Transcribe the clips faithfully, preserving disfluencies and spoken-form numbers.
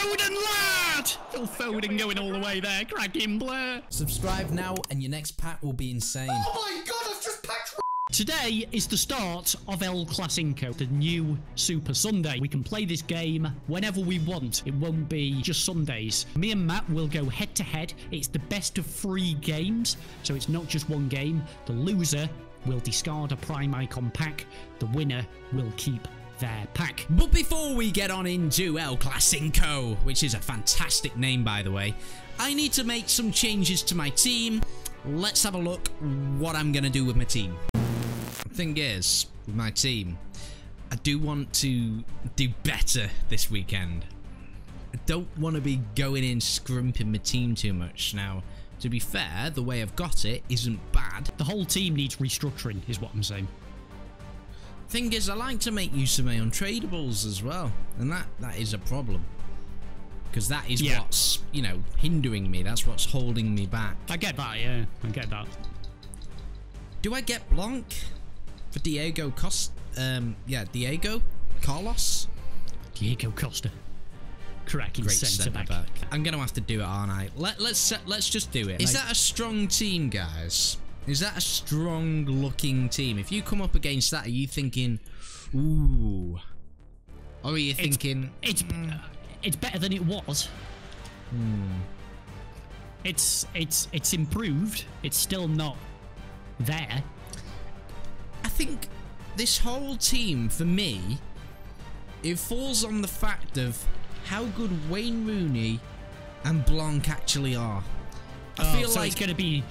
Foden, lad! Phil Foden going all the way there. Cracking blur. Subscribe now and your next pack will be insane. Oh my god, I've just packed... Today is the start of El Clasico, the new Super Sunday. We can play this game whenever we want. It won't be just Sundays. Me and Matt will go head to head. It's the best of three games, so it's not just one game. The loser will discard a prime icon pack. The winner will keep their pack. But before we get on into El Clasico, which is a fantastic name by the way, I need to make some changes to my team. Let's have a look what I'm going to do with my team. Thing is, with my team, I do want to do better this weekend. I don't want to be going in scrimping my team too much. Now, to be fair, the way I've got it isn't bad. The whole team needs restructuring, is what I'm saying. Thing is, I like to make use of my untradeables as well, and that that is a problem. Because that is yeah. what's, you know, hindering me. That's what's holding me back. I get that, yeah. I get that. Do I get Blanc? For Diego Costa, um, yeah, Diego, Carlos, Diego Costa, cracking centre back. back. I'm gonna have to do it, aren't I? Let, let's let's just do it. Is like, that a strong team, guys? Is that a strong-looking team? If you come up against that, are you thinking, ooh, or are you it's, thinking it's mm. it's better than it was? Hmm. It's it's it's improved. It's still not there. I think this whole team, for me, it falls on the fact of how good Wayne Rooney and Blanc actually are. I oh, feel so like it's going to be,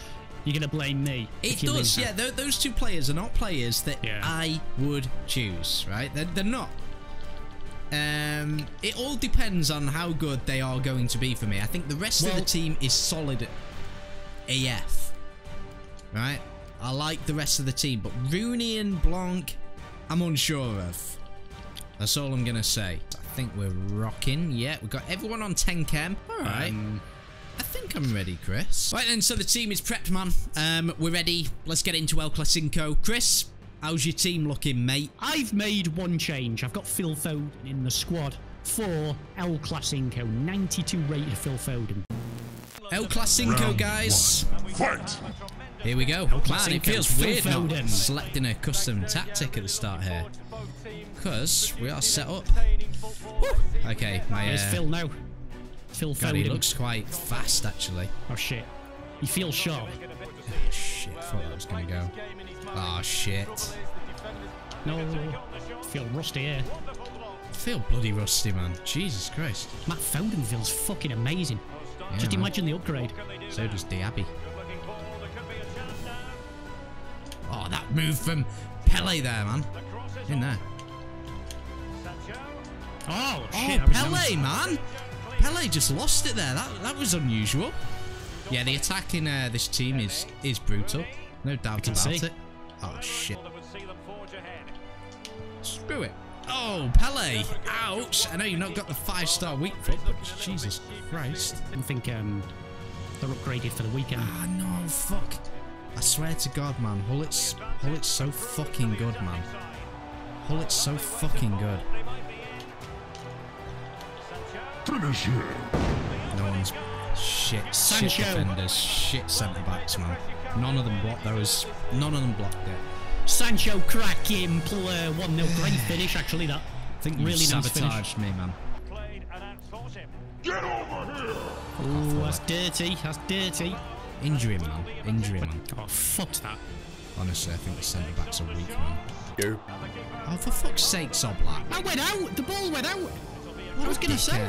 you're going to blame me. It does, yeah. Th those two players are not players that yeah. I would choose, right? They're, they're not. Um, it all depends on how good they are going to be for me. I think the rest well, of the team is solid A F, right? I like the rest of the team, but Rooney and Blanc, I'm unsure of. That's all I'm going to say. I think we're rocking. Yeah, we've got everyone on ten chem. All right. Um, I think I'm ready, Chris. Right then, so the team is prepped, man. Um, we're ready. Let's get into El Clasico. Chris, how's your team looking, mate? I've made one change. I've got Phil Foden in the squad for El Clasico. ninety-two rated Phil Foden. El Clasico, guys. Fight! Here we go. Man, it feels weird not selecting a custom tactic at the start here, because we are set up. Woo! Okay, my... Uh, Phil now. Phil God, he looks quite fast, actually. Oh, shit. He feels sharp. Oh, shit. I thought that was going to go. Oh, shit. No. I feel rusty here. I feel bloody rusty, man. Jesus Christ. Matt Foden feels fucking amazing. Yeah, Just man. imagine the upgrade. So does Diaby. Oh, that move from Pele there, man. In there. Oh, shit. Oh, Pele, man. Pele just lost it there. That that was unusual. Yeah, the attack in uh, this team is, is brutal. No doubt about see. it. Oh, shit. Screw it. Oh, Pele. Ouch. I know you've not got the five-star weak foot, but Jesus Christ. I think um, they're upgraded for the weekend. Ah, oh, no, fuck. I swear to God, man, Hullet's, Hullet's so fucking good, man. Hullet's so fucking good. Finish him. No one's... Shit. Sancho. Shit defenders. Shit centre-backs, man. None of them blocked those. None of them blocked it. Sancho cracking, pull a one nil. Great finish, actually, that. I think you really sabotaged nice me, man. Get over here! Ooh, that's dirty. That's dirty. Injury, man. Injury, man. Oh, fuck that. Honestly, I think the centre-backs are weak, man. Go. Oh, for fuck's sake, Soblack. I went out! The ball went out! What I was going to say?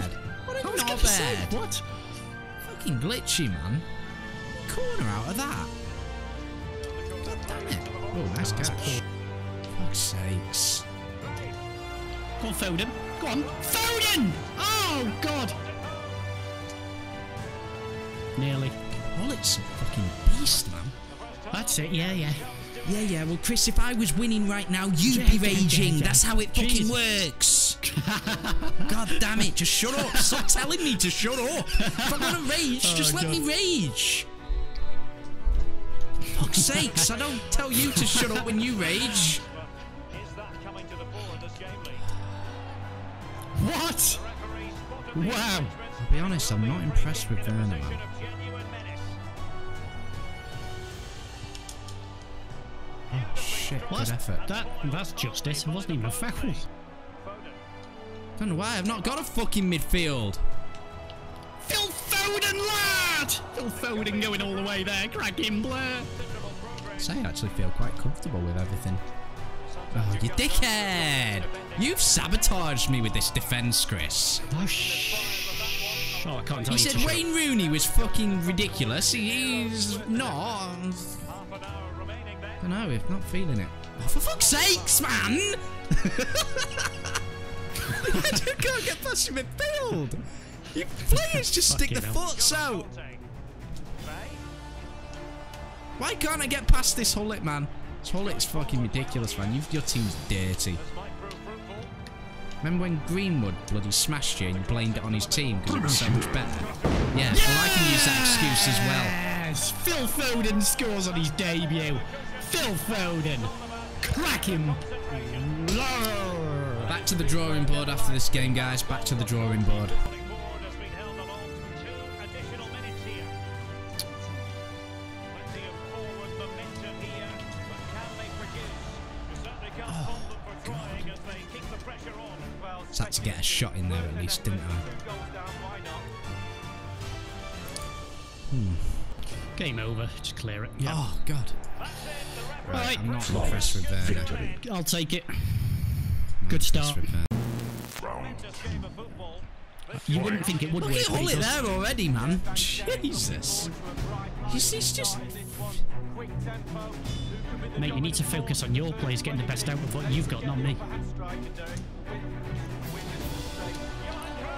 What I was going to say? What? Fucking glitchy, man. Corner out of that. God damn it. Oh, nice catch. Fuck's sakes. Go on, Foden. Go on. Foden! Oh, God. Nearly. Hullet's a fucking beast, man. That's it, yeah, yeah. Yeah, yeah, well, Chris, if I was winning right now, you'd yeah, be raging. Yeah, yeah. That's how it fucking Jesus. works. God damn it, just shut up. Stop telling me to shut up. If I'm gonna rage, oh, just God. let me rage. For fuck's sakes, I don't tell you to shut up when you rage. What? Wow! I'll be honest, I'm not impressed with Werner. Oh shit, well, good effort. That, that's justice, it wasn't even a foul. Don't know why I've not got a fucking midfield. Phil Foden, lad! Phil Foden going all the way there, cracking Blair. So I actually feel quite comfortable with everything. Oh, you dickhead! You've sabotaged me with this defence, Chris. Oh, shh. Oh, I can't tell you. He said Wayne Rooney was fucking ridiculous. He's not. I don't know, if not feeling it. Oh, for fuck's sakes, man! I just can't get past your midfield. You players just stick the forks out. Why can't I get past this Hullet, man? This Hullet's fucking ridiculous, man. You've, your team's dirty. Remember when Greenwood bloody smashed you and you blamed it on his team because it was so much better? Yeah, yes! Well, I can use that excuse as well. Yes! Phil Foden scores on his debut. Phil Foden. Crack him. Back to the drawing board after this game, guys. Back to the drawing board. I had to get a shot in there at least, didn't I? Hmm. Game over. Just clear it. Yep. Oh, God. Right, right. I'm not impressed with Werner. I'll take it. Good start. You wouldn't think it would work. Look at Hullet there already, man. Jesus. He's, he's just... Mate, you need to focus on your players getting the best out of what you've got, not me.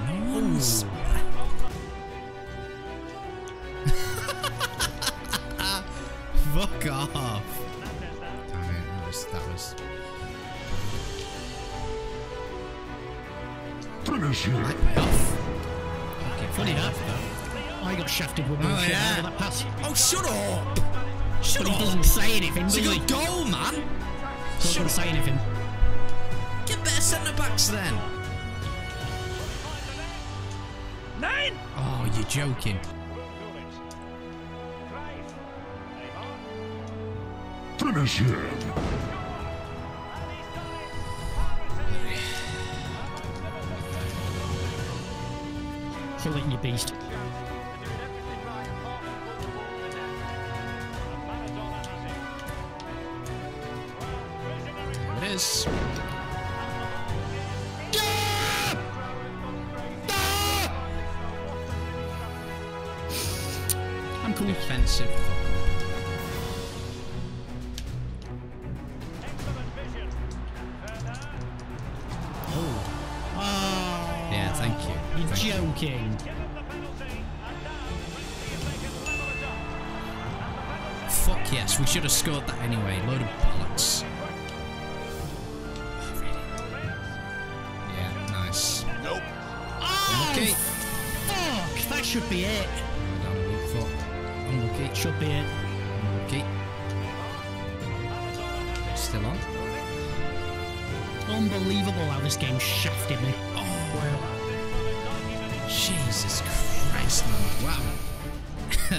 Nice. Fuck off. Damn it, that was... That was... Finish him. Light payoff. Funny enough, though. I got shafted with my oh, yeah. that pass. Oh, shut up! Shut but up! He doesn't say anything, it's does he? It's a good goal, man! He doesn't say anything. Get better centre-backs, then! Nine! Oh, you're joking. Finish him! Pull it, you beast. There it is. I'm cool. Defensive. Joking. Fuck yes, we should have scored that anyway. Load of bollocks. Yeah, nice. Nope. Oh, okay. Fuck, that should be it. Unlucky. It should be it. Unlucky. Still on. Unbelievable how this game shafted me. Oh, wow. Jesus Christ, man. Wow.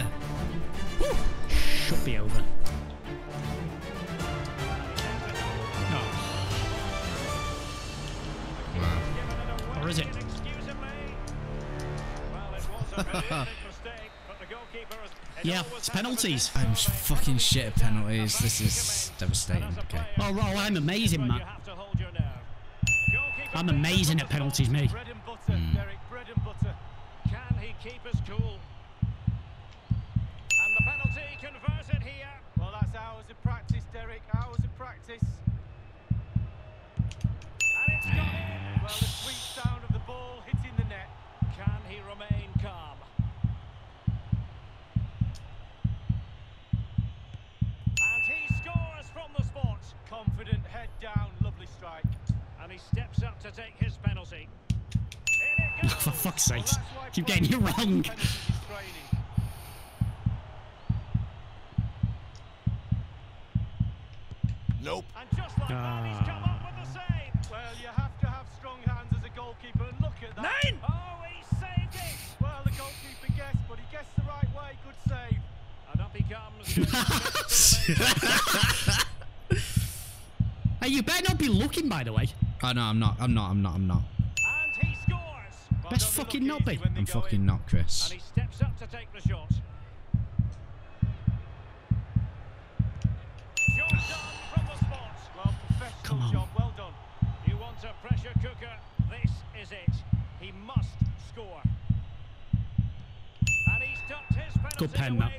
Woo. Should be over. Oh. Wow. Or is it? Yeah, it's penalties. I'm fucking shit at penalties. This is devastating. Okay. Oh, well, I'm amazing, man. I'm amazing at penalties, me. Mm. Keep us cool. And the penalty converted here. Well, that's hours of practice, Derek. Hours of practice. And it's got in. Well, the sweet sound of the ball hitting the net. Can he remain calm? And he scores from the spot. Confident, head down, lovely strike. And he steps up to take his penalty. Oh, for fuck's sake, keep getting you wrong. Nope. And just like that, he's come up with the save. Well, you have to have strong hands as a goalkeeper. Look at that. Nine! Oh, he's Hey, you better not be looking, by the way. I oh, know I'm not. I'm not. I'm not. I'm not. And he scores. Best fucking not be. I'm fucking in. Not, Chris. And he steps up to take the shot. Job done from the spot. Well, professional Come job. Well done. You want a pressure cooker? This is it. He must score. And he's ducked his penalty. Good pen, man.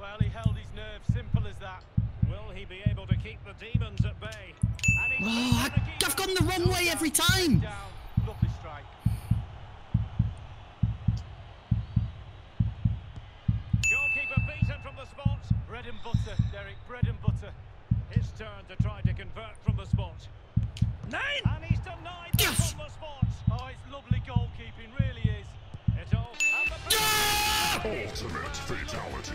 Well, he held his nerve. Simple as that. Will he be able to keep the demons at bay? And he's oh, I, I've gone the wrong way every time. Down. Lovely strike. Goalkeeper beaten from the spot. Bread and butter, Derek. Bread and butter. His turn to try to convert from the spot. Nine! And he's denied yes. from the spot. Oh, it's lovely goalkeeping, really is. It's all... And the yeah! Ultimate fatality.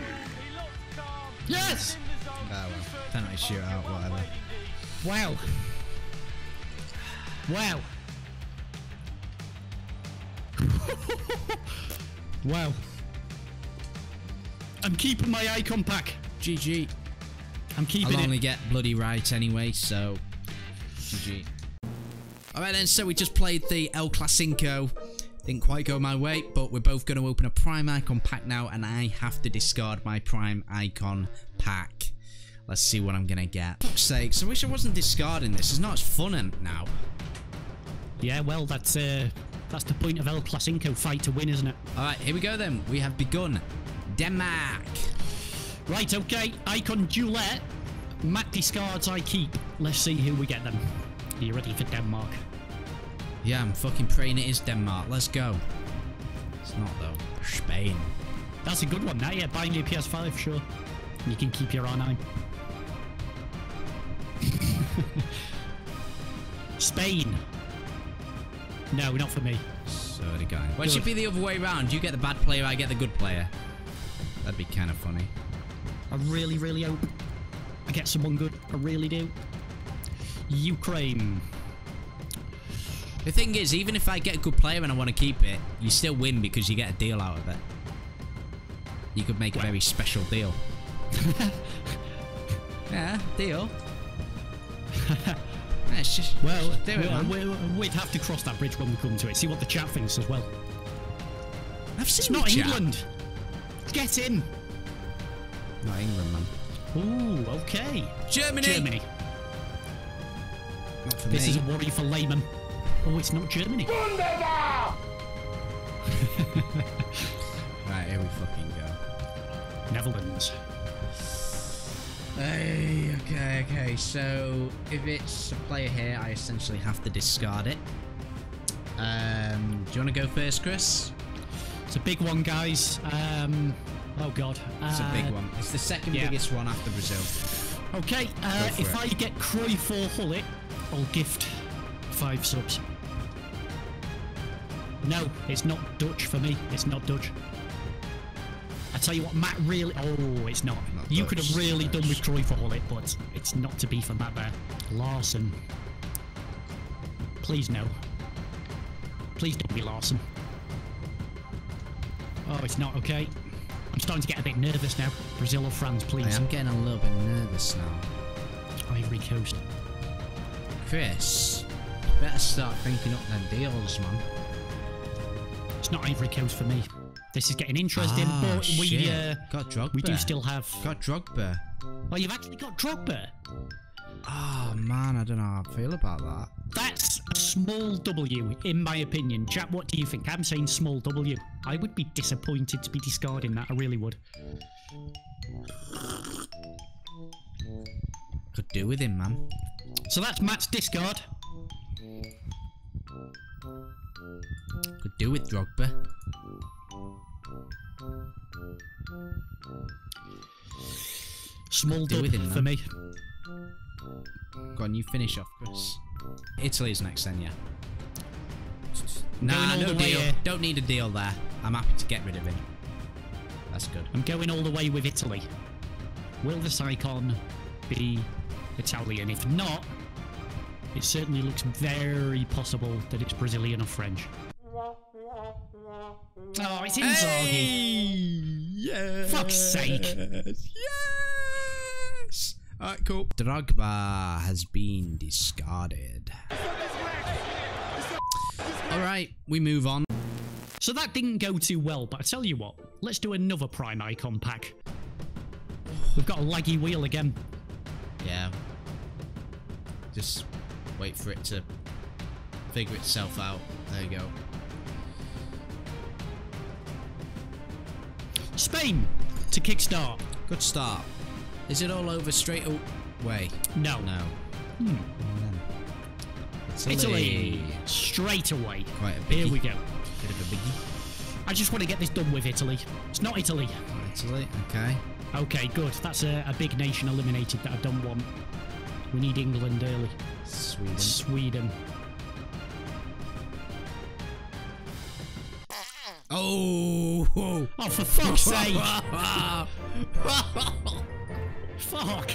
He looked calm. Yes! Oh, well. Penalty shootout, whatever. Well. Well. Well. I'm keeping my icon pack. G G. I'm keeping it. I'll only get bloody right anyway, so... G G. Alright then, so we just played the El Clasico. Didn't quite go my way, but we're both going to open a Prime Icon pack now, and I have to discard my Prime Icon pack. Let's see what I'm going to get. For fuck's sakes, I wish I wasn't discarding this. It's not as fun now. Yeah, well, that's uh, that's the point of El Clasico, fight to win, isn't it? Alright, here we go then. We have begun. Denmark. Right, okay. Icon Duelette. Matt discards, I keep. Let's see who we get them. Are you ready for Denmark? Yeah, I'm fucking praying it is Denmark. Let's go. It's not, though. Spain. That's a good one, that, yeah. Buying your P S five, sure. You can keep your R nine. Spain. No, not for me. So the guy. Well, it should be the other way around. You get the bad player, I get the good player. That'd be kind of funny. I really, really hope I get someone good. I really do. Ukraine. The thing is, even if I get a good player and I want to keep it, you still win because you get a deal out of it. You could make a very special deal. Yeah, deal. Yeah, it's just, well, just do it, we, we, we'd have to cross that bridge when we come to it. See what the chat thinks as well. I've seen it's not chat. England. Get in. Not England, man. Ooh, okay. Germany. Germany. Not for this me. Is a worry for layman. Oh, it's not Germany. Wunderbar! Right, here we fucking go. Netherlands. Hey, okay, okay. So, if it's a player here, I essentially have to discard it. Um, do you want to go first, Chris? It's a big one, guys. Um, oh, God. Uh, it's a big one. It's the second yeah. biggest one after Brazil. Okay, uh, if it. I get Cruyff or Hullet, I'll gift five subs. No, it's not Dutch for me. It's not Dutch. I tell you what, Matt really... Oh, it's not. not you Dutch, could have really Dutch. done with Cruyff for all it, but it's not to be for Matt there. Larson. Please no. Please don't be Larson. Oh, it's not okay. I'm starting to get a bit nervous now. Brazil or France, please. Hey, I'm getting a little bit nervous now. Ivory Coast. Chris. Better start thinking up them deals, man. It's not Ivory Coast for me. This is getting interesting, ah, but we shit. Uh, got Drogba. We do still have got Drogba. Oh, you've actually got Drogba. Oh man, I don't know how I feel about that. That's a small W, in my opinion. Chat, what do you think? I'm saying small W. I would be disappointed to be discarding that. I really would. Could do with him, man. So that's Matt's discard. Could do with Drogba. Small deal with him for me. Go on, you finish off, Chris. Italy's next then, yeah. Nah, no deal. Don't need a deal there. I'm happy to get rid of him. That's good. I'm going all the way with Italy. Will this icon be Italian? If not, it certainly looks very possible that it's Brazilian or French. Oh, it's Inzaghi! Hey! Yes! Fuck's sake! Yes! minutes. Alright, cool. Drogba has been discarded. Alright, we move on. So that didn't go too well, but I tell you what, let's do another prime icon pack. We've got a laggy wheel again. Yeah. Just wait for it to figure itself out. There you go. Spain to kickstart. Good start. Is it all over straight away? No. No. Hmm. Italy. Italy. Straight away. Quite a biggie. Here we go. Bit of a biggie. I just want to get this done with Italy. It's not Italy. Italy. Okay. Okay, good. That's a, a big nation eliminated that I don't want. We need England early. Sweden. Sweden. Oh! Whoa. Oh, for fuck's sake! Fuck!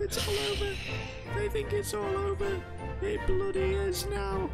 It's all over. They think it's all over. It bloody is now.